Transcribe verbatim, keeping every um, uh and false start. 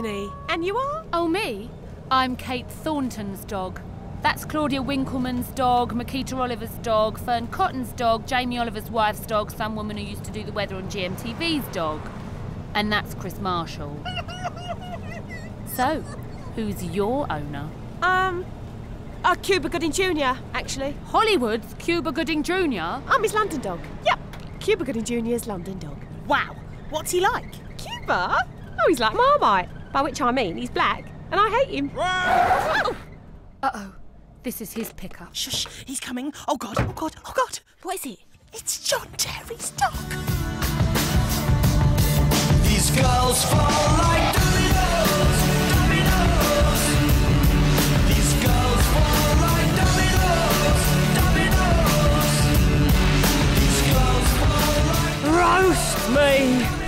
Anthony. And you are? Oh, me? I'm Kate Thornton's dog. That's Claudia Winkleman's dog, Makita Oliver's dog, Fern Cotton's dog, Jamie Oliver's wife's dog, some woman who used to do the weather on G M T V's dog. And that's Chris Marshall. So, who's your owner? Um, uh, Cuba Gooding Junior, actually. Hollywood's Cuba Gooding Junior? I'm his London dog. Yep, Cuba Gooding Junior's London dog. Wow, what's he like? Cuba? Oh, he's like Marmite. By which I mean he's black, and I hate him. Uh-oh. Uh-oh. This is his pickup. Shush, he's coming. Oh, God, oh, God, oh, God. What is it? It's John Terry's dog. These girls fall like dominoes, dominoes. These girls fall like dominoes, dominoes. These girls fall like... Roast me!